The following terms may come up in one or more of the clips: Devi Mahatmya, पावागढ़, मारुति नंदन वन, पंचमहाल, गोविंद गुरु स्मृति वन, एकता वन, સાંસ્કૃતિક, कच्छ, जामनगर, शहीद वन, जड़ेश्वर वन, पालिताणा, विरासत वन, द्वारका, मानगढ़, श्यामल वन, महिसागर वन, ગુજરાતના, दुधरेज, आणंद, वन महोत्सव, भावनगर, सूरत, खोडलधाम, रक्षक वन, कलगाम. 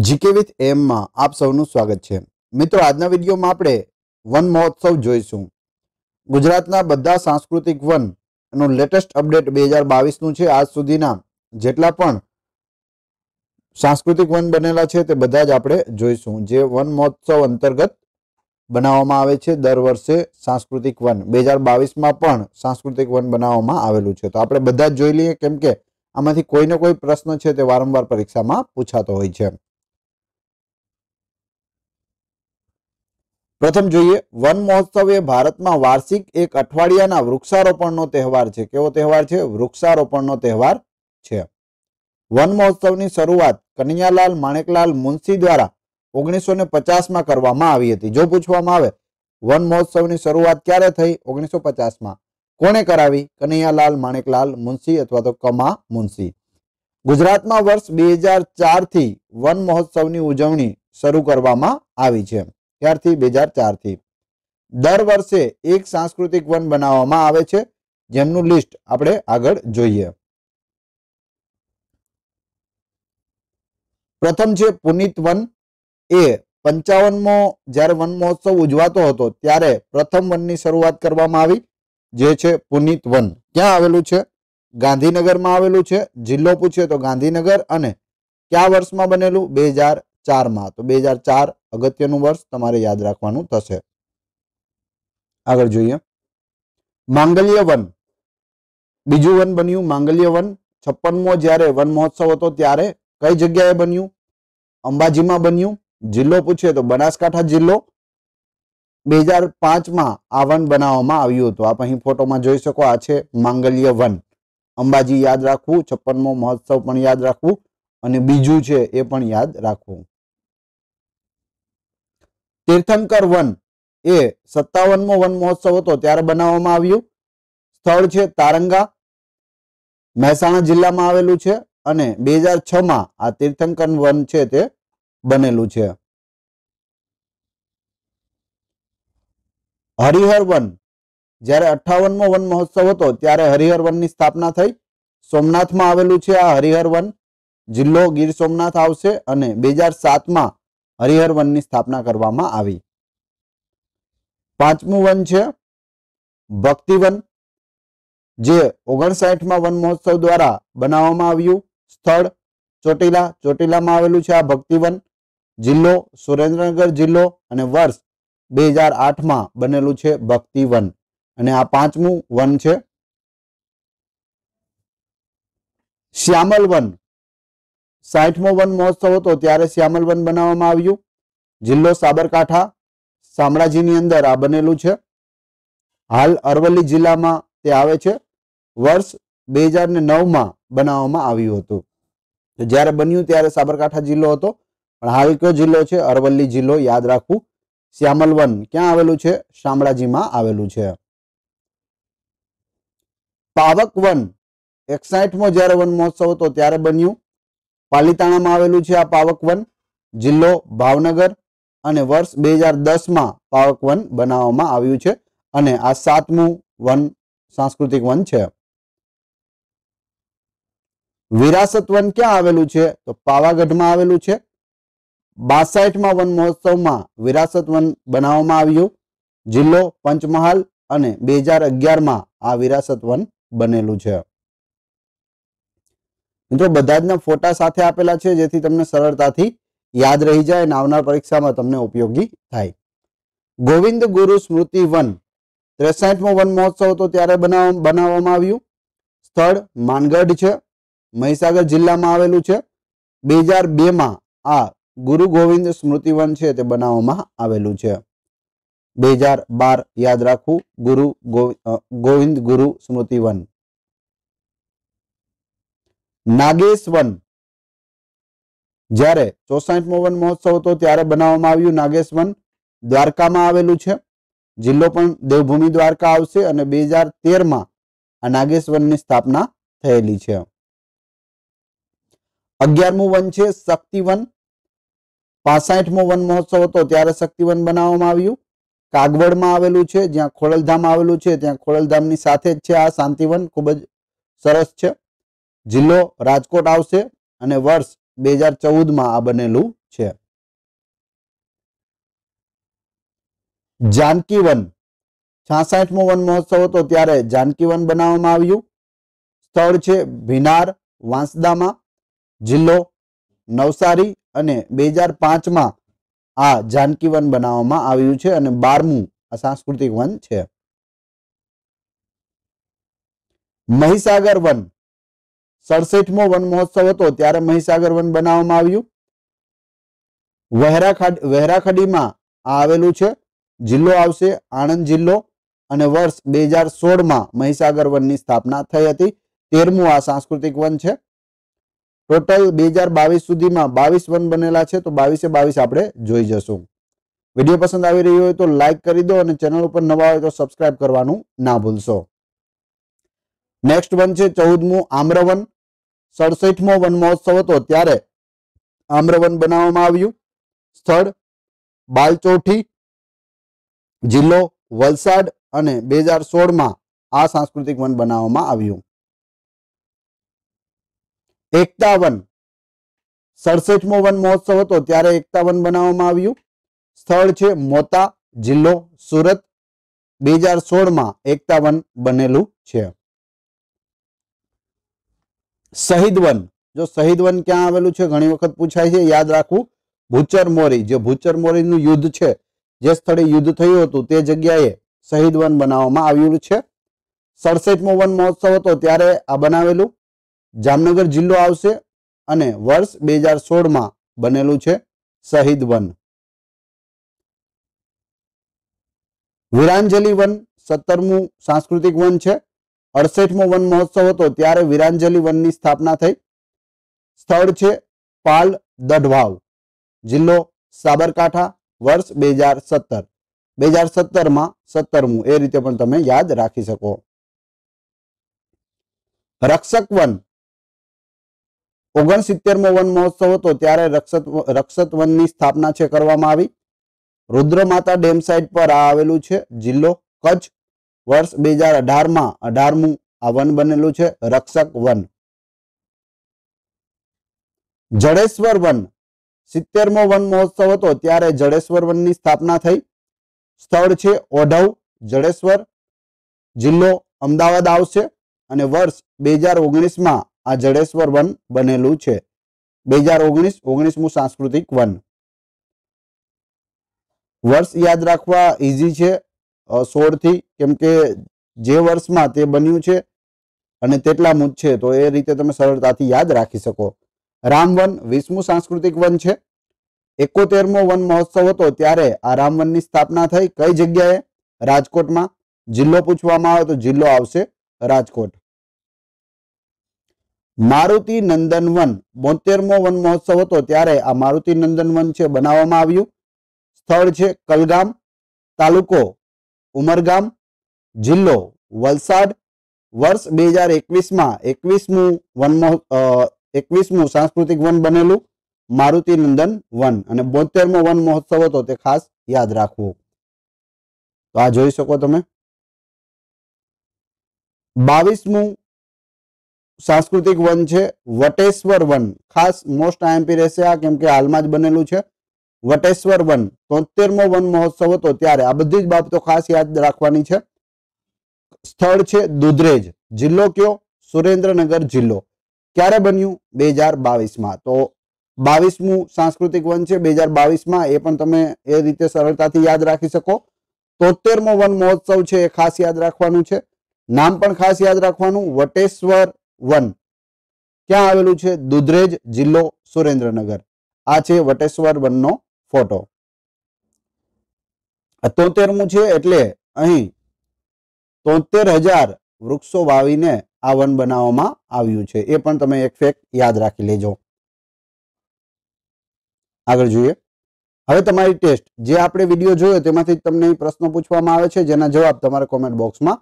GK with AM માં આપ સૌનું સ્વાગત છે મિત્રો। આજના વિડિયોમાં આપણે વન મહોત્સવ જોઈશું। ગુજરાતના બધા સાંસ્કૃતિક વન નો લેટેસ્ટ અપડેટ 2022 નું છે। આજ સુધીના જેટલા પણ સાંસ્કૃતિક વન બનેલા છે તે બધા જ આપણે જોઈશું, જે વન મહોત્સવ અંતર્ગત બનાવવામાં આવે છે। દર વર્ષે સાંસ્કૃતિક વન 2022 માં પણ સાંસ્કૃતિક વન બનાવવામાં આવેલું છે, તો આપણે બધા જ જોઈ લઈએ, કેમ કે આમાંથી કોઈને કોઈ પ્રશ્ન છે તે વારંવાર પરીક્ષામાં પૂછાતો હોય છે। प्रथम जोईए वन महोत्सव भारत में वार्षिक एक अठवाडियाना वृक्षारोपणनो तहेवार छे। केवो तहेवार छे? वृक्षारोपणनो तहेवार छे। वन महोत्सवनी शरूआत कनैयालाल माणेकलाल मुंशी द्वारा 1950 में करवामां आवी हती। जो पूछवामां आवे वन महोत्सवनी शरूआत क्यारे थई, 1950 में। कोणे करावी? कनैयालाल माणेकलाल मुंशी अथवा तो कमा मुंशी। गुजरात में वर्ष 2004 थी वन महोत्सवनी उजवणी शरू करवामां आवी छे। ત્યારથી 2004 થી દર વર્ષે એક સાંસ્કૃતિક વન બનાવવામાં આવે છે, જેમનું લિસ્ટ આપણે આગળ જોઈએ। પ્રથમ છે પુનિત વન। એ 55મો જ્યારે વન મહોત્સવ ઉજવાતો હતો ત્યારે પ્રથમ વનની શરૂઆત કરવામાં આવી, જે છે પુનિત વન। ક્યાં આવેલું છે? ગાંધીનગરમાં આવેલું છે। જિલ્લો પૂછે તો ગાંધીનગર। અને કયા વર્ષમાં બનેલું? 2004 માં। તો 2004 अगत्यनु वर्ष तमारे याद राखवानुं थशे। आगळ जोईए मांगल्य वन। बीजू वन बन्यु मांगल्य वन। 56मो ज्यारे वन महोत्सव हतो त्यारे कई जग्याए बन्यु? अंबाजी में बन्यु। जिल्लो पूछे तो बनासकाठा जिल्लो। 2005 में आ वन बनाववामां आव्युं हतुं। आप अहीं फोटो में जोई शको। आ छे मांगल्य वन। अंबाजी याद राखवुं, 56मो महोत्सव पण याद राखवुं अने बीजू छे ए पण याद राखवुं। तीर्थंकर वन। ए 57मो वन महोत्सव हतो त्यारे बनाववामां आव्यो। स्थळ छे तारंगा, महेसाणा जिल्लामां आवेલું છે અને 2006 માં આ तीर्थंकर वन છે તે બનેલું છે। હરિહર वन। જ્યારે 58મો વન મહોત્સવ હતો ત્યારે હરિહર વનની સ્થાપના થઈ। સોમનાથમાં આવેલું છે આ હરિહર વન। જિલ્લો ગીર સોમનાથ આવશે અને 2007 માં हरिहर वन की स्थापना करवामां आवी। पांचमो वन छे भक्ति वन, जे 59 मां वन महोत्सव द्वारा बनाववामां आव्युं। स्थळ चोटीला। चोटीलामां आवेलुं छे आ भक्ति वन। जिल्लो सुरेन्द्रनगर जिल्लो अने वर्ष 2008 मां बनेलुं छे भक्ति वन। अने आ पांचमो वन छे श्यामल वन। 60मो वन महोत्सव हतो त्यारे श्यामल वन बनाववामां आव्युं। जिल्लो साबरकाठा, शामळाजीनी अंदर आ बनेलुं छे। हाल अरवली जिल्लामां ते आवे छे। वर्ष 2009 मां बनाववामां आव्युं हतुं। तो ज्यारे बन्युं त्यारे साबरकाठा जिल्लो हतो, पण हाल कयो जिल्लो छे? अरवली जिल्लो याद राखवुं। श्यामल वन क्यां आवेलुं छे? शामळाजीमां आवेलुं छे। पावक वन 61मो ज्यारे वन महोत्सव हतो त्यारे बन्युं। पालिताणा में आवेलुं छे आ पावक वन। जिल्लो भावनगर अने वर्ष 2010 में पावक वन बनाववामां आव्युं छे। अने आ 7मो वन सांस्कृतिक वन छे। विरासत वन क्या आवेलुं छे? तो पावागढ़ में आवेलुं छे। 62मा वन महोत्सव में विरासत वन बनाववामां आव्युं। जिल्लो पंचमहाल अने 2011 में आ विरासत वन बनेलुं छे। मित्रों बधाजना फोटा साथे आपेला छे, जेथी तमने सरळताथी याद रही जाए अने आवनार परीक्षामां तमने उपयोगी थाय। गोविंद गुरु स्मृति वन 63मो वन महोत्सव तो त्यारे बनाववामां आव्युं। स्थळ मानगढ़ छे, महिसागर जिल्लामां आवेलुं छे। 2002 मां आ गुरु गोविंद स्मृति वन छे ते बनाववामां आवेलुं छे। 2012 याद राखवुं गोविंद गुरु स्मृति वन। नागेश वन जयरे 64मो वन महोत्सव तो त्यारे बनाववामां आव्युं। नागेश वन द्वारका में आवेलुं छे। जिल्लो पण देवभूमि द्वारका आवशे अने 2013 मां आ नागेश वन नी स्थापना थयेली छे। 11मो वन छे शक्ति वन। 65मो वन महोत्सव तो त्यारे शक्ति वन बनाववामां आव्युं। कागवड में आवेलुं छे, ज्यां खोडलधाम आवेलुं छे त्यां खोडलधाम नी साथे ज छे आ शांतिवन। खूब ज सरस छे। जिल्लो राजकोट आवशे अने वर्ष 2014 में आ बनेलू छे। जानकी वन 66मो वन महोत्सव तो त्यारे जानकी वन बनावामां आव्युं। स्थळ छे भीनार वांसदा में, जिल्लो नवसारी अने 2005 में आ जानकी वन बनावामां आव्युं छे अने 12मुं आ सांस्कृतिक वन छे। महिसागर वन 67मो वन महोत्सव हतो त्यारे महिसागर वन बनावामां आव्युं। वहेराखडी में आवेलुं छे, जिल्लो आवशे आणंद जिल्लो अने वर्ष 2016 में महिसागर वन की स्थापना थई हती। 13मुं आ सांस्कृतिक वन छे। टोटल 2022 सुधी में 22 वन बनेला छे, तो 22 आपणे जोई जशुं। विडियो पसंद आवी रह्यो होय तो लाइक करी दो अने चेनल पर नवा होय तो सब्सक्राइब करवानुं ना भूलशो। नेक्स्ट वन छे 14मुं आम्रवन। 67मो वन महोत्सव हतो त्यारे आम्रवन बनाववामां आव्युं। स्थळ बालचोठी, जिल्लो वलसाड अने 2016 में आ सांस्कृतिक वन बनाववामां आव्युं। एकता वन 67मो वन महोत्सव हतो त्यारे एकता वन बनाववामां आव्युं। स्थळ छे मोता, जिल्लो सूरत। 2016 में एकता वन बनेलुं छे। शहीद वन, जो शहीद वन क्यां आवेलुं छे घणी वखत पूछाय छे, याद राखवुं। भूचर मोरी, जे भूचर मोरीनुं युद्ध छे, जे स्थळे युद्ध थयुं हतुं ते जग्याए शहीद वन बनाववामां आव्युं छे। 67मो वन महोत्सव हतो त्यारे आ बनावेलुं। जामनगर जिल्लो आवशे अने वर्ष 2016 में बनेलुं छे शहीद वन। वीरांजली वन 17मुं सांस्कृतिक वन छे। 68मो वन महोत्सव हतो त्यारे वीरांजली वन की स्थापना थई। स्थळ छे पाल दढवाव, जिल्लो साबरकाठा, वर्ष 2017। 2017 में 17मुं, ए रीते पण तमे याद राखी शको। रक्षक वन 69मो वन महोत्सव हतो त्यारे रक्षक वन की स्थापना छे करवामां आवी। रुद्रमाता डेम साइट पर आवेलुं छे, जिल्लो कच्छ। वर्ष 2018 में 18मुं आ वन बनेलुं छे रक्षक वन। जड़ेश्वर वन 70मो वन महोत्सव हतो त्यारे जड़ेश्वर वन की स्थापना थई। स्थळ छे ओढव, जड़ेश्वर, जिल्लो अमदावाद आवशे अने वर्ष 2019 में आ जड़ेश्वर वन बनेलुं छे। 2019 सांस्कृतिक वन। वर्ष याद रखवा इजी छे 16 थी, केम के जे वर्ष में ते बन्युं छे अने तेटलामुं ज छे, तो ए रीते तमे सरळताथी याद राखी शको। रामवन 20मुं सांस्कृतिक वन छे। 71मो वन महोत्सव हतो त्यारे आ रामवन की स्थापना थई। कई जग्याए? राजकोट में। जिल्लो पूछवामां आवे तो जिल्लो आवशे राजकोट। मारुति नंदन वन 72मो वन महोत्सव हतो त्यारे आ मारुति नंदन वन छे बनाववामां आव्युं। स्थळ छे कलगाम, तालुको उमरगाम, जिल्लो वलसाड। वर्ष 2021 में 21मुं सांस्कृतिक वन बनेलुं मारुति नंदन वन अने 72मो वन महोत्सव हतो ते खास याद राखवो। तो आ जोई शको तमे। 22मुं सांस्कृतिक वन छे वटेश्वर वन, खास मोस्ट आईएमपी रहेशे आ, केम के हालमां ज बनेलुं छे। वटेश्वर वन 73मो वन महोत्सव हतो त्यारे, आ बधी ज बाबतो खास याद राखवानी छे। स्थळ छे दुधरेज, जिल्लो क्यो? सुरेन्द्रनगर जिल्लो। क्यारे बन्युं? 2022 में। तो 22मुं सांस्कृतिक वन छे 2022 में, ए पण तमे ए रीते सरळताथी याद राखी शको। 73मो वन महोत्सव छे ए खास याद राखवानुं छे। नाम पण खास याद राखवानुं, वटेश्वर वन। क्यां आवेलुं छे? दुधरेज, जिल्लो सुरेन्द्रनगर। आ छे वटेश्वर वननो फोटो। 73मुं छे एटले अहीं 73,000 वृक्षो वावीने आ वन बनाववामां आव्युं छे, ए पण तमे एक फेक्ट याद राखी लेजो। आगळ जोईए हवे तमारी टेस्ट। जे आपणे विडियो जोयो तेमांथी तमने प्रश्नो पूछवामां आवे छे, जेना जवाब तमारे कोमेंट बॉक्समां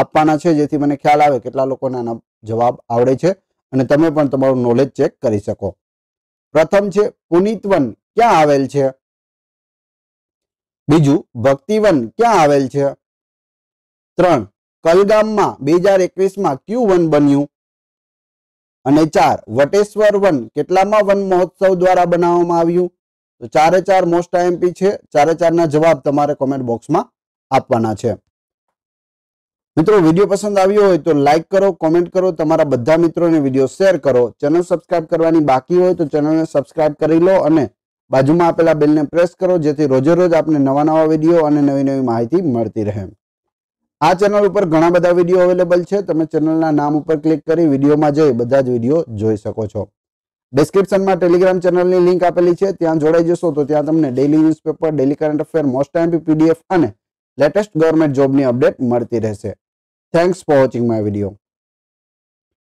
आपवाना छे, जेथी मने ख्याल आवे केटला लोकोने आना जवाब आवडे छे अने तमे पण तमारुं नॉलेज चेक करी शको। प्रथम छे पुनीत वन, क्यां आवेल छे? बीजू भक्ति वन, क्यां आवेल छे? 3 कलगाम में 2021 में क्यू वन बन्युं? અને 4 વટેશ્વર વન કેટલામાં વન મહોત્સવ દ્વારા બનાવવામાં આવ્યું? તો 4 મોસ્ટ આઈએમપી છે. 4 ના જવાબ તમારે કોમેન્ટ બોક્સમાં આપવાના છે. મિત્રો વિડિયો પસંદ આવ્યો હોય તો લાઈક કરો, કોમેન્ટ કરો, તમારા બધા મિત્રોને વિડિયો શેર કરો. ચેનલ સબસ્ક્રાઇબ કરવાની બાકી હોય તો ચેનલને સબસ્ક્રાઇબ કરી લો અને બાજુમાં આપેલા બેલને પ્રેસ કરો, જેથી રોજે રોજ આપને નવા વિડિયો અને નવી માહિતી મળતી રહે. आ चेनल पर घणा बधा विडियो अवेलेबल है, तमे चेनल ना नाम पर क्लिक करी विडियो में जई बधा ज विडियो जोई सको छो। डिस्क्रिप्शन में टेलिग्राम चेनल नी लिंक आपेली है, त्यां जोड़ाई जशो तो त्यां तमने daily newspaper, daily current affair, most time PDF अने लेटेस्ट गवर्नमेंट जॉब नी अपडेट मळती रहेशे। Thanks for watching my video.